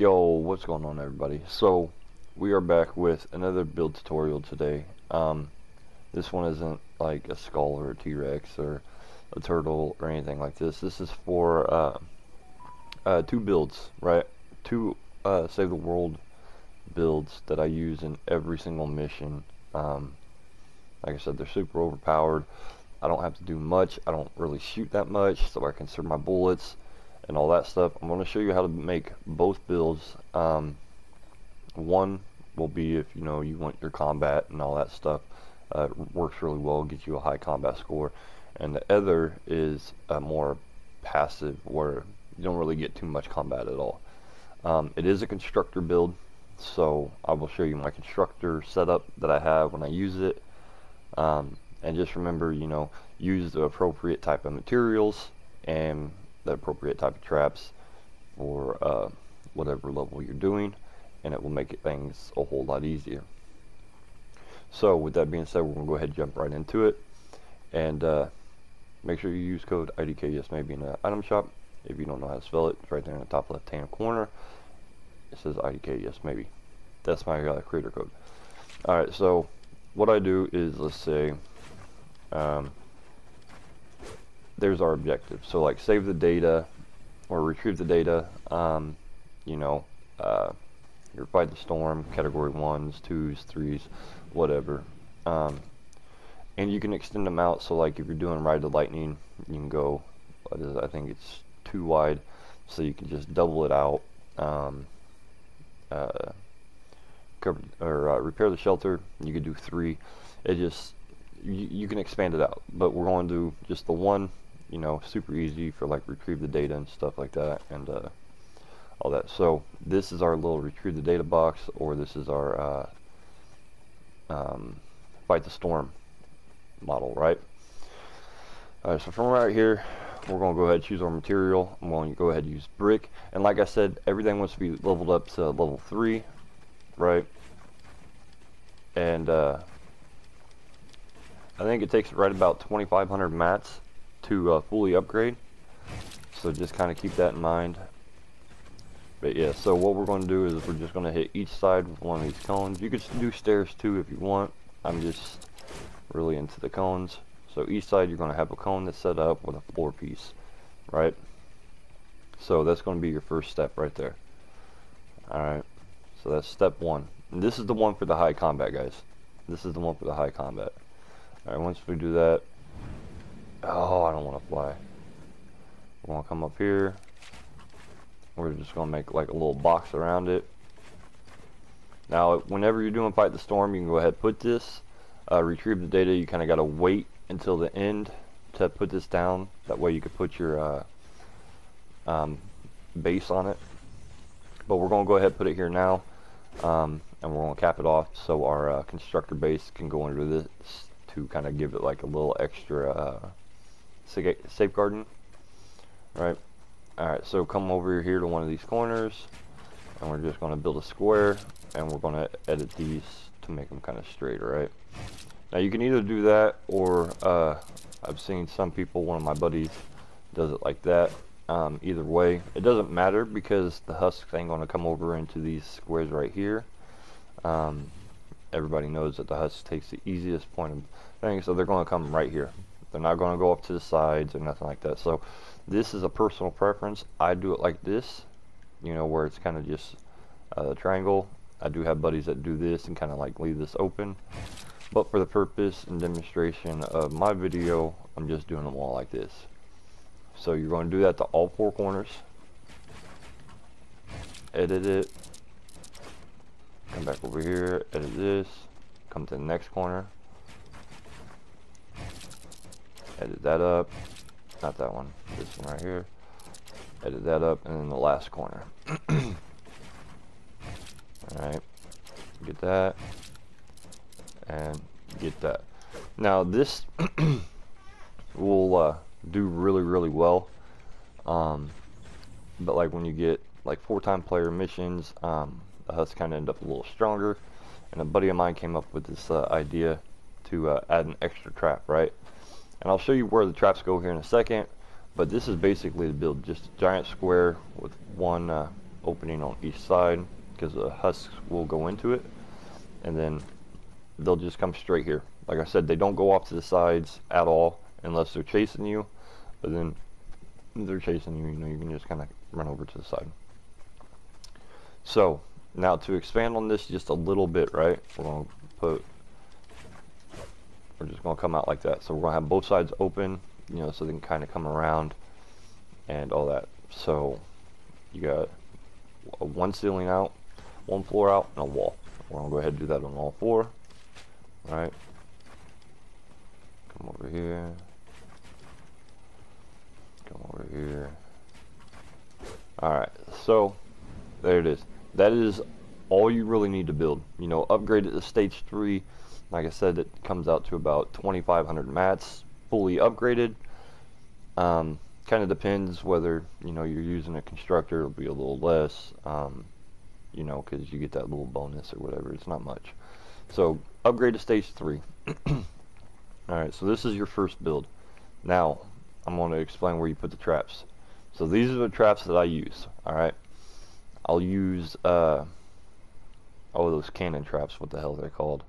Yo, what's going on, everybody? So we are back with another build tutorial today. This one isn't like a skull or a T-Rex or a turtle or anything like this. This is for two builds, right? Two Save the World builds that I use in every single mission. Like I said, they're super overpowered. I don't have to do much. I don't really shoot that much, so I can conserve my bullets and all that stuff. I'm going to show you how to make both builds. One will be if you know you want your combat and all that stuff. Works really well, gets you a high combat score. And the other is more passive, where you don't really get too much combat at all. It is a constructor build, so I will show you my constructor setup that I have when I use it. And just remember, you know, use the appropriate type of materials and the appropriate type of traps for whatever level you're doing, and it will make things a whole lot easier. So with that being said, we're going to go ahead and jump right into it, and make sure you use code IDKYES maybe in the item shop. If you don't know how to spell it, it's right there in the top left hand corner. It says IDKYES maybe. That's my creator code. Alright, so what I do is, let's say there's our objective. So like save the data or retrieve the data, you know, your Fight the Storm, category 1s, 2s, 3s, whatever. And you can extend them out. So like if you're doing Ride the Lightning, you can go, I think it's 2 wide, so you can just double it out. Repair the shelter, you could do 3. It just, you can expand it out, but we're going to do just the one, you know, super easy for like retrieve the data and stuff like that, and all that. So this is our little retrieve the data box, or this is our Fight the Storm model, right? Alright, so from right here, we're going to go ahead and choose our material. I'm going to go ahead and use brick, and like I said, everything wants to be leveled up to level 3, right? And I think it takes right about 2,500 mats to fully upgrade, so just kind of keep that in mind. But yeah, so what we're going to do is we're just going to hit each side with one of these cones. You could do stairs too if you want. I'm just really into the cones. So each side you're going to have a cone that's set up with a floor piece, right? So that's going to be your first step right there. Alright, so that's step 1. And this is the one for the high combat, guys. This is the one for the high combat. Alright, once we do that, oh, I don't want to fly. We're going to come up here. We're just going to make like a little box around it. Now, whenever you're doing Fight the Storm, you can go ahead and put this. Retrieve the data, you kind of got to wait until the end to put this down. That way you can put your base on it. But we're going to go ahead and put it here now. And we're going to cap it off so our constructor base can go under this, to kind of give it like a little extra safeguarding, right? Alright, so come over here to one of these corners, and we're just going to build a square, and we're going to edit these to make them kind of straight, right? Now you can either do that, or I've seen some people, one of my buddies does it like that. Either way, it doesn't matter, because the husks ain't going to come over into these squares right here. Everybody knows that the husk takes the easiest point of thing, so they're going to come right here. They're not going to go up to the sides or nothing like that. So this is a personal preference. I do it like this, you know, where it's kind of just a triangle. I do have buddies that do this and kind of like leave this open, but for the purpose and demonstration of my video, I'm just doing them all like this. So you're going to do that to all 4 corners, edit it, come back over here, edit this, come to the next corner, edit that up, not that one, this one right here, edit that up, and then the last corner. Alright, get that, and get that. Now this will do really, really well, but like when you get like 4-time player missions, the husks kind of end up a little stronger, and a buddy of mine came up with this idea to add an extra trap, right? And I'll show you where the traps go here in a second, but this is basically the build, just a giant square with one opening on each side because the husks will go into it, and then they'll just come straight here. Like I said, they don't go off to the sides at all unless they're chasing you, but then they're chasing you, you know, you can just kind of run over to the side. So now to expand on this just a little bit, right, we're just going to come out like that. So we're going to have both sides open, you know, so they can kind of come around and all that. So you got one ceiling out, one floor out, and a wall. We're going to go ahead and do that on all four. All right. Come over here. Come over here. All right. So there it is. That is all you really need to build. You know, upgrade it to stage 3. Like I said, it comes out to about 2,500 mats, fully upgraded. Kind of depends whether, you know, you're using a constructor, it'll be a little less, you know, because you get that little bonus or whatever. It's not much. So upgrade to stage 3. Alright, so this is your first build. Now, I'm going to explain where you put the traps. So these are the traps that I use, alright? I'll use, those cannon traps, what the hell they're called.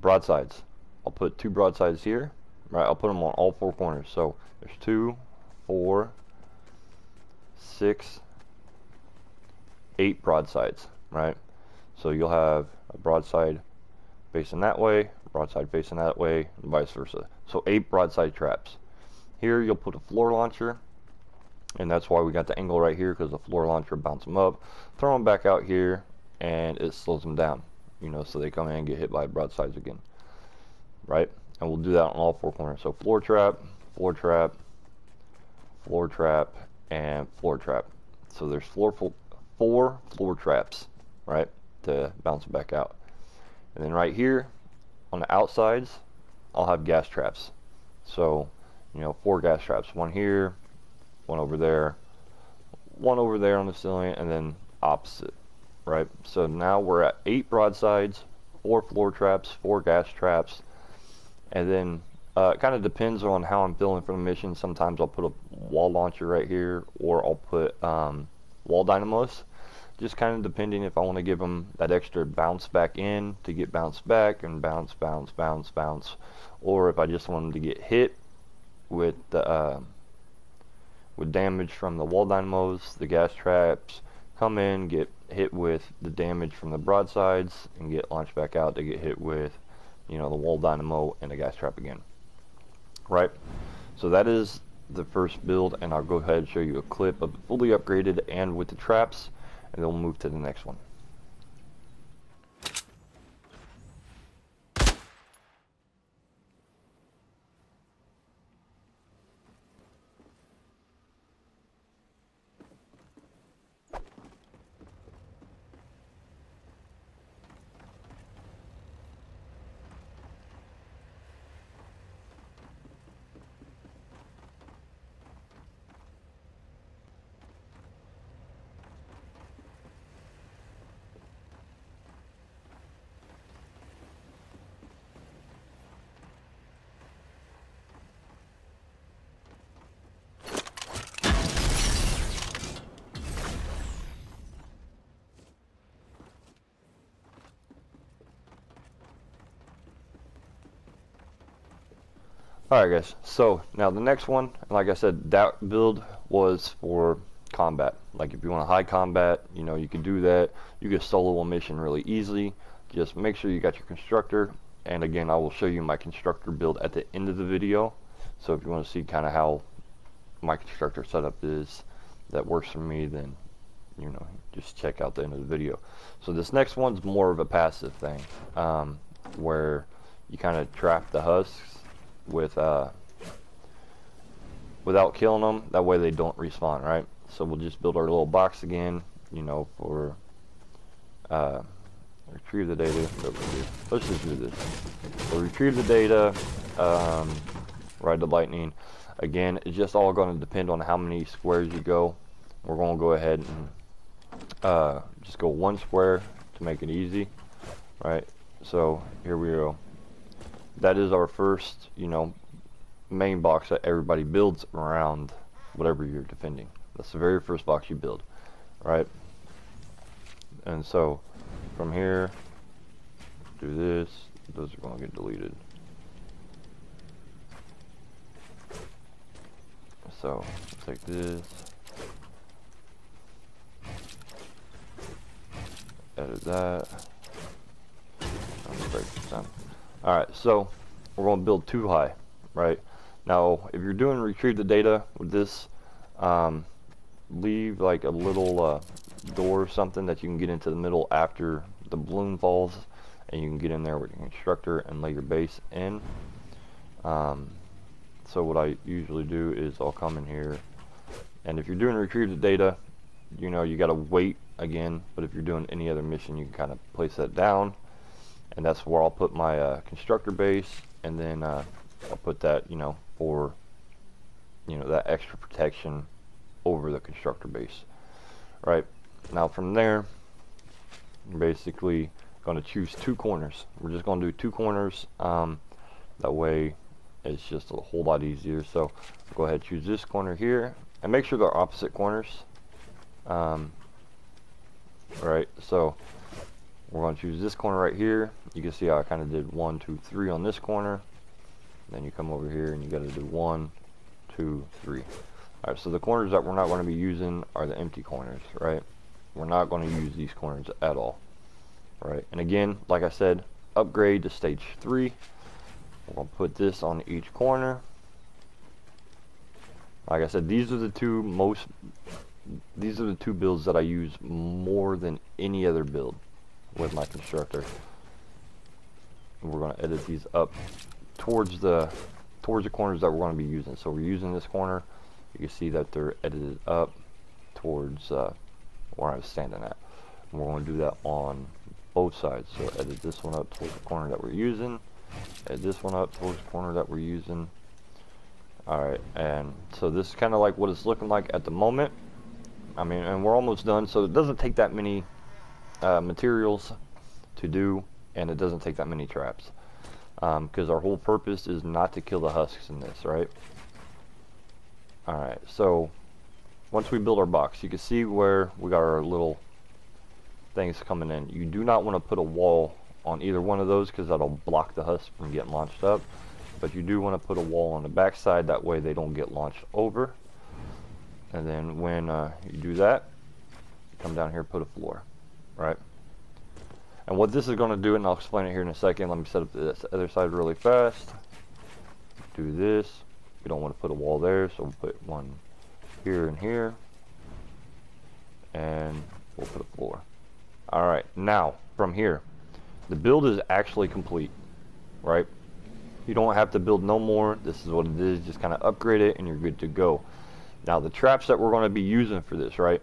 Broadsides. I'll put 2 broadsides here, right? I'll put them on all 4 corners. So there's 2, 4, 6, 8 broadsides, right? So you'll have a broadside facing that way, broadside facing that way, and vice versa. So 8 broadside traps. Here you'll put a floor launcher, and that's why we got the angle right here, because the floor launcher bounces them up, throw them back out here, and it slows them down. You know, so they come in and get hit by broadsides again, right? And we'll do that on all 4 corners. So floor trap, floor trap, floor trap, and floor trap. So there's 4 floor traps, right, to bounce back out. And then right here on the outsides, I'll have gas traps. So, you know, 4 gas traps. One here, one over there on the ceiling, and then opposite. Right, so now we're at 8 broadsides, 4 floor traps, 4 gas traps, and then it kind of depends on how I'm feeling for the mission. Sometimes I'll put a wall launcher right here, or I'll put wall dynamos, just kind of depending if I want to give them that extra bounce back in to get bounced back and bounce, bounce, bounce, bounce, or if I just want them to get hit with damage from the wall dynamos, the gas traps, come in, get hit with the damage from the broadsides, and get launched back out to get hit with, you know, the wall dynamo and the gas trap again. Right? So that is the first build, and I'll go ahead and show you a clip of fully upgraded and with the traps, and then we'll move to the next one. Alright guys, so now the next one, like I said, that build was for combat. Like if you want a high combat, you know, you can do that. You can solo a mission really easily. Just make sure you got your constructor. And again, I will show you my constructor build at the end of the video. So if you want to see kind of how my constructor setup is that works for me, then, you know, just check out the end of the video. So this next one's more of a passive thing, where you kind of trap the husks without killing them, that way they don't respawn, right? So we'll just build our little box again, you know, for retrieve the data. Let's just do this. We'll retrieve the data, ride the lightning. Again, it's just all going to depend on how many squares you go. We're going to go ahead and just go 1 square to make it easy, right? So here we go. That is our first, you know, main box that everybody builds around whatever you're defending. That's the very first box you build. right? And so from here, do this, those are going to get deleted. So take this, edit that. Alright, so we're going to build too high, right? Now, if you're doing retrieve the data with this, leave like a little door or something that you can get into the middle after the balloon falls, and you can get in there with your constructor and lay your base in. So what I usually do is I'll come in here, and if you're doing retrieve the data, you know, you got to wait again, but if you're doing any other mission, you can kind of place that down. And that's where I'll put my constructor base, and then I'll put that, you know, for, you know, that extra protection over the constructor base. Right now from there, I'm basically going to choose two corners. We're just going to do two corners. That way it's just a whole lot easier. So go ahead, choose this corner here, and make sure they're opposite corners. Right, so we're going to choose this corner right here. You can see how I kind of did 1, 2, 3 on this corner. Then you come over here and you got to do 1, 2, 3. All right, so the corners that we're not going to be using are the empty corners, right? We're not going to use these corners at all, right? And again, like I said, upgrade to stage 3. We're going to put this on each corner. Like I said, these are the two builds that I use more than any other build with my constructor. We're going to edit these up towards the corners that we're going to be using. So we're using this corner, you can see that they're edited up towards where I was standing at, and we're going to do that on both sides. So edit this one up towards the corner that we're using, edit this one up towards the corner that we're using. Alright, and so this is kind of like what it's looking like at the moment. I mean, and we're almost done, so it doesn't take that many materials to do, and it doesn't take that many traps, because our whole purpose is not to kill the husks in this, right? Alright, so once we build our box, you can see where we got our little things coming in. You do not want to put a wall on either one of those, because that'll block the husks from getting launched up, but you do want to put a wall on the back side, that way they don't get launched over. And then when you do that, you come down here, put a floor. Right, and what this is going to do, and I'll explain it here in a second. Let me set up this other side really fast. Do this. We don't want to put a wall there, so we'll put one here and here, and we'll put a floor. All right, now from here, the build is actually complete. Right, you don't have to build no more. This is what it is. Just kind of upgrade it, and you're good to go. Now the traps that we're going to be using for this, right,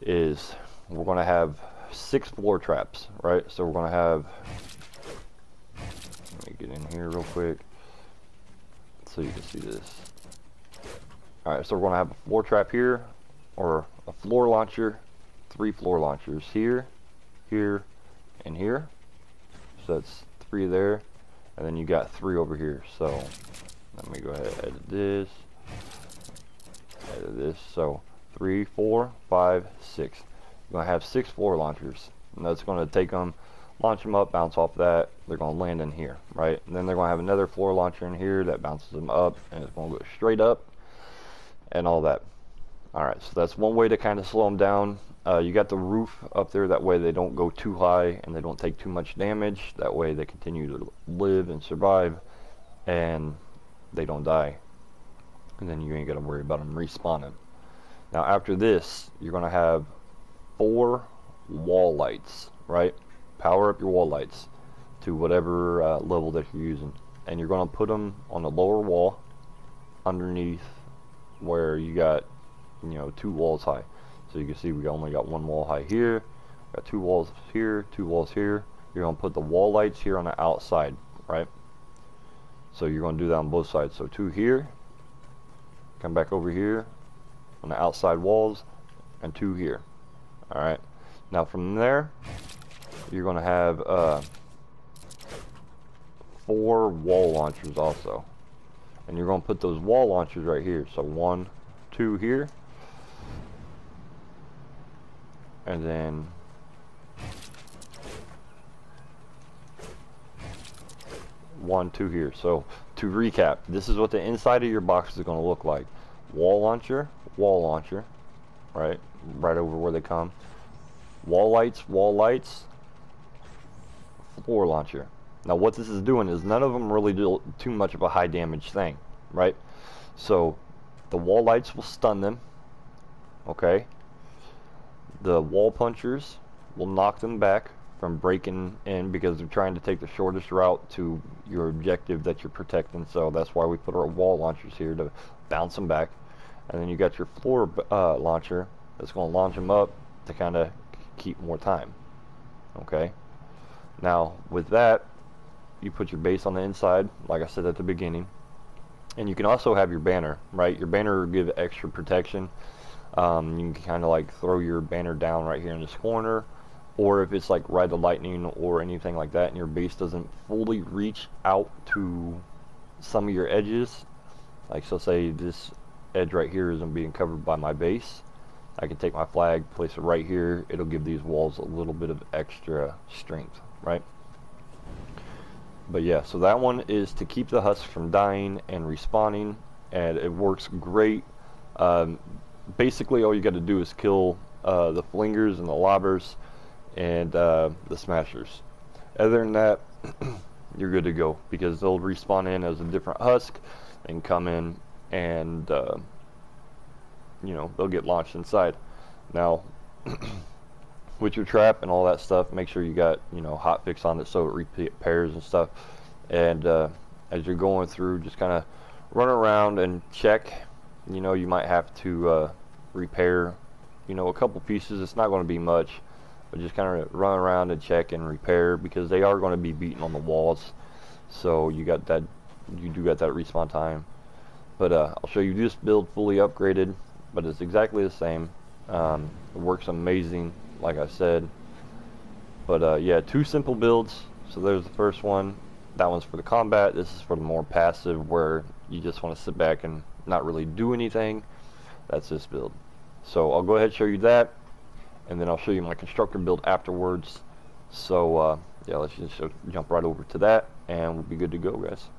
is we're going to have 6 floor traps, right? So we're going to have, let me get in here real quick so you can see this. All right, so we're going to have a floor trap here, or a floor launcher, 3 floor launchers here, here, and here. So that's 3 there, and then you got 3 over here. So let me go ahead and edit this, edit this. So 3, 4, 5, 6. You're going to have 6 floor launchers, and that's going to take them, launch them up, bounce off that, they're going to land in here, right? And then they're going to have another floor launcher in here that bounces them up, and it's going to go straight up and all that. Alright, so that's one way to kind of slow them down. You got the roof up there, that way they don't go too high and they don't take too much damage, that way they continue to live and survive and they don't die, and then you ain't got to worry about them respawning. Now after this, you're going to have 4 wall lights, right? Power up your wall lights to whatever level that you're using, and you're going to put them on the lower wall underneath where you got, you know, 2 walls high. So you can see we only got 1 wall high here, we got 2 walls here, 2 walls here. You're going to put the wall lights here on the outside, right? So you're going to do that on both sides. So 2 here, come back over here on the outside walls, and 2 here. Alright, now from there, you're going to have 4 wall launchers also. And you're going to put those wall launchers right here. So 1, 2 here, and then one, two here. So to recap, this is what the inside of your box is going to look like. Wall launcher, right over where they come. Wall lights, floor launcher. Now what this is doing is none of them really do too much of a high damage thing, right? So the wall lights will stun them, okay? The wall punchers will knock them back from breaking in because they're trying to take the shortest route to your objective that you're protecting. So that's why we put our wall launchers here to bounce them back. And then you got your floor launcher that's going to launch them up to kind of keep more time, okay? Now with that, you put your base on the inside, like I said at the beginning. And you can also have your banner, right? Your banner will give extra protection. You can kind of like throw your banner down right here in this corner, or if it's like Ride the Lightning or anything like that and your base doesn't fully reach out to some of your edges, like so say this edge right here isn't being covered by my base, I can take my flag, place it right here, it'll give these walls a little bit of extra strength, right? But yeah, so that one is to keep the husks from dying and respawning, and it works great. Basically all you got to do is kill the flingers and the lobbers and the smashers. Other than that, you're good to go, because they'll respawn in as a different husk and come in, and you know, they'll get launched inside. Now with your trap and all that stuff, make sure you got, you know, hotfix on it so it repairs and stuff. And as you're going through, just kind of run around and check. You know, you might have to repair, you know, a couple pieces. It's not going to be much, but just kind of run around and check and repair, because they are going to be beaten on the walls. So you got that, you do got that respawn time. But I'll show you this build fully upgraded, but it's exactly the same. It works amazing, like I said. But yeah, two simple builds. So there's the first one. That one's for the combat. This is for the more passive, where you just want to sit back and not really do anything. That's this build. So I'll go ahead and show you that, and then I'll show you my constructor build afterwards. So yeah, let's just jump right over to that, and we'll be good to go, guys.